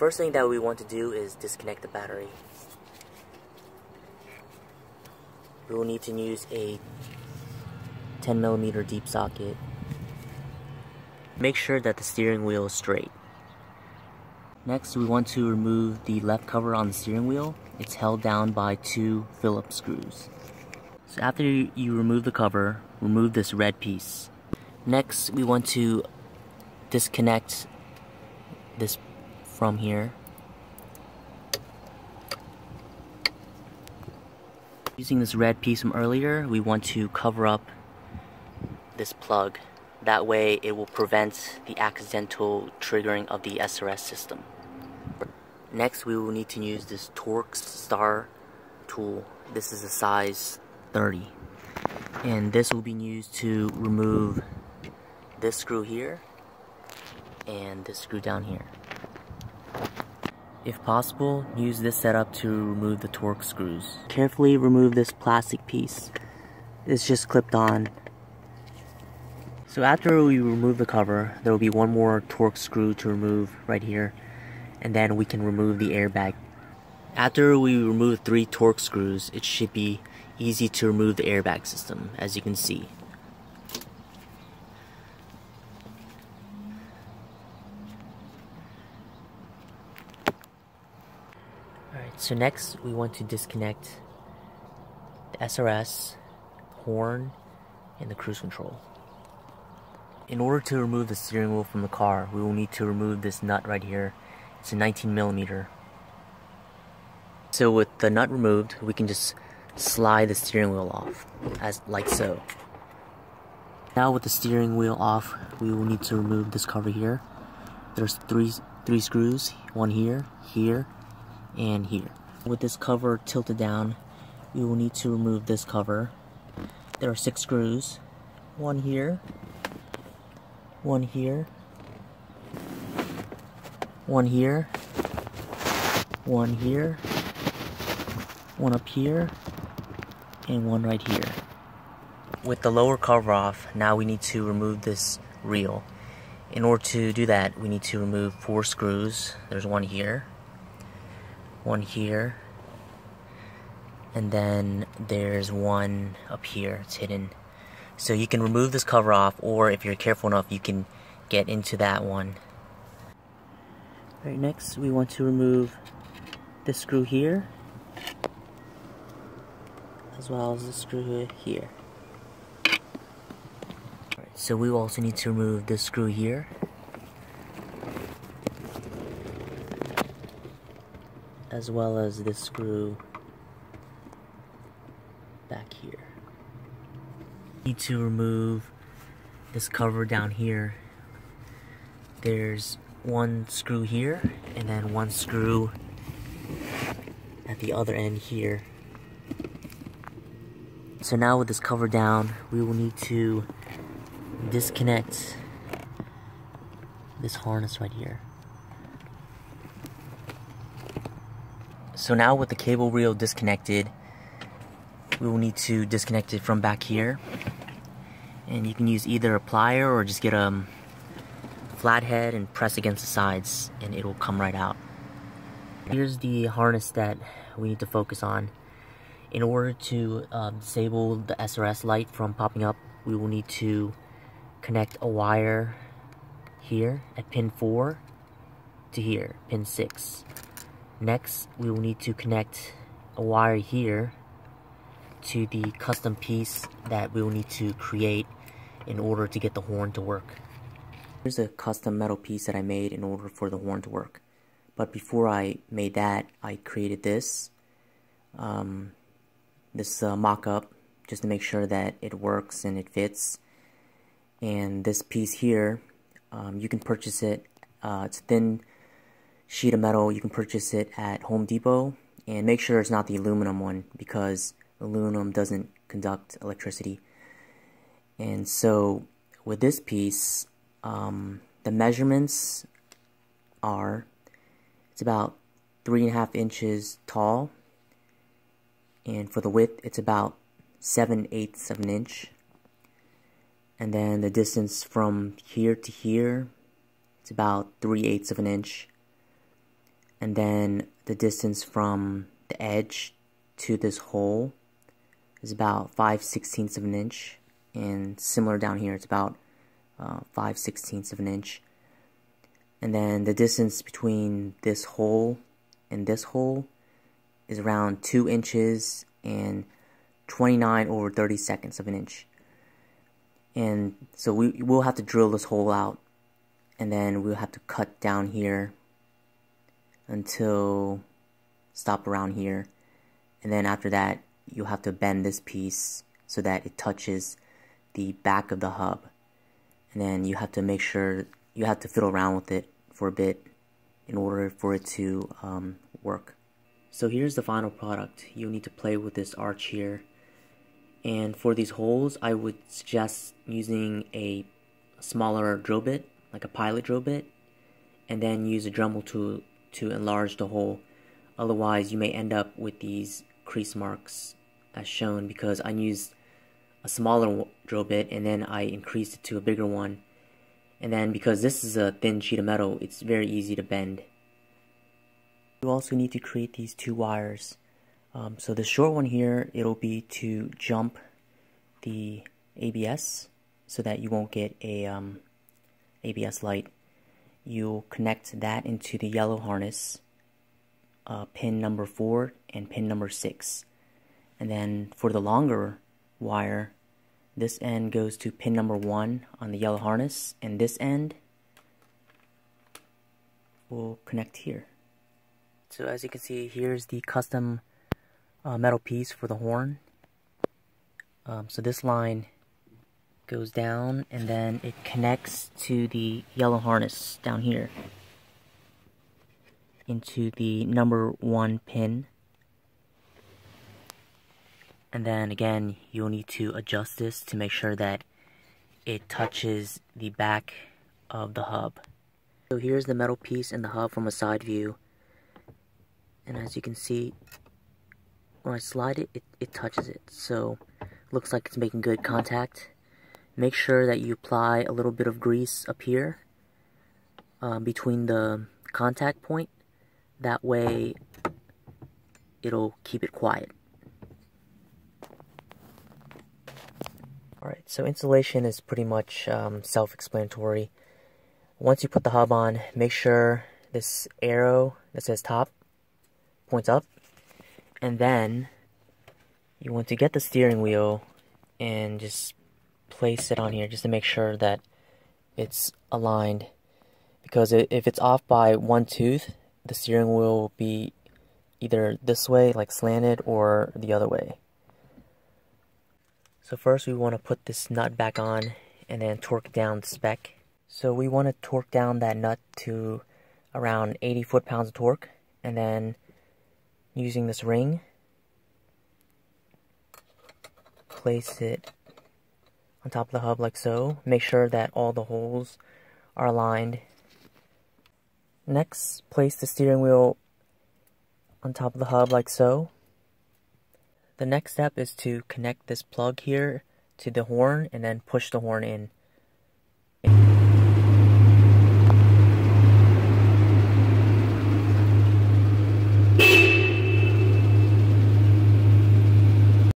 First thing that we want to do is disconnect the battery. We will need to use a 10mm deep socket. Make sure that the steering wheel is straight. Next, we want to remove the left cover on the steering wheel. It's held down by 2 Phillips screws. So after you remove the cover, remove this red piece. Next, we want to disconnect this from here. Using this red piece from earlier, we want to cover up this plug. That way it will prevent the accidental triggering of the SRS system. Next, we will need to use this Torx star tool. This is a size 30. And this will be used to remove this screw here and this screw down here. If possible, use this setup to remove the Torx screws. Carefully remove this plastic piece. It's just clipped on. So after we remove the cover, there will be one more Torx screw to remove right here, and then we can remove the airbag. After we remove 3 Torx screws, it should be easy to remove the airbag system, as you can see. Alright, so next we want to disconnect the SRS, horn, and the cruise control. In order to remove the steering wheel from the car, we will need to remove this nut right here. It's a 19mm. So with the nut removed, we can just slide the steering wheel off, like so. Now with the steering wheel off, we will need to remove this cover here. There's three screws, one here, here, and here. With this cover tilted down, we will need to remove this cover. There are 6 screws, one here, one here, one here, one here, one up here, and one right here. With the lower cover off, now we need to remove this reel. In order to do that, we need to remove 4 screws. There's one here, and then there's one up here. It's hidden. So you can remove this cover off, or if you're careful enough, you can get into that one. Alright, next we want to remove this screw here, as well as this screw here. Alright, so we also need to remove this screw here. As well as this screw back here. Need to remove this cover down here. There's one screw here, and then one screw at the other end here. So now with this cover down, we will need to disconnect this harness right here. So now with the cable reel disconnected, we will need to disconnect it from back here. And you can use either a plier or just get a flathead and press against the sides and it will come right out. Here's the harness that we need to focus on. In order to disable the SRS light from popping up, we will need to connect a wire here at pin 4 to here, pin 6. Next, we will need to connect a wire here to the custom piece that we will need to create in order to get the horn to work. Here's a custom metal piece that I made in order for the horn to work. But before I made that, I created this mock-up just to make sure that it works and it fits. And this piece here, you can purchase it. It's a thin sheet of metal. You can purchase it at Home Depot, and make sure it's not the aluminum one because aluminum doesn't conduct electricity. And so with this piece, the measurements are, it's about 3.5 inches tall, and for the width it's about 7/8 of an inch, and then the distance from here to here, it's about 3/8 of an inch, and then the distance from the edge to this hole is about 5/16ths of an inch, and similar down here, it's about 5/16ths of an inch. And then the distance between this hole and this hole is around 2 inches and 29/32 of an inch. And so we will have to drill this hole out, and then we'll have to cut down here until stop around here, and then after that you'll have to bend this piece so that it touches the back of the hub, and then you have to make sure you have to fiddle around with it for a bit in order for it to work. So here's the final product. You'll need to play with this arch here, and for these holes I would suggest using a smaller drill bit, like a pilot drill bit, and then use a Dremel tool to enlarge the hole. Otherwise you may end up with these crease marks as shown, because I used a smaller drill bit and then I increased it to a bigger one, and then because this is a thin sheet of metal, it's very easy to bend. You also need to create these two wires. So the short one here, it'll be to jump the ABS so that you won't get a ABS light. You'll connect that into the yellow harness, pin number 4 and pin number 6. And then for the longer wire, this end goes to pin number 1 on the yellow harness, and this end will connect here. So as you can see, here's the custom metal piece for the horn. So this line goes down and then it connects to the yellow harness down here into the number 1 pin, and then again you'll need to adjust this to make sure that it touches the back of the hub. So here's the metal piece and the hub from a side view, and as you can see, when I slide it, it touches it, so looks like it's making good contact. Make sure that you apply a little bit of grease up here between the contact point. That way it'll keep it quiet. Alright, so installation is pretty much self-explanatory. Once you put the hub on, make sure this arrow that says top points up. And then you want to get the steering wheel and just place it on here just to make sure that it's aligned, because if it's off by 1 tooth, the steering wheel will be either this way, like slanted, or the other way. So first we want to put this nut back on and then torque down the spec. So we want to torque down that nut to around 80 foot-pounds of torque, and then using this ring, place it on top of the hub like so. Make sure that all the holes are aligned. Next, place the steering wheel on top of the hub like so. The next step is to connect this plug here to the horn and then push the horn in.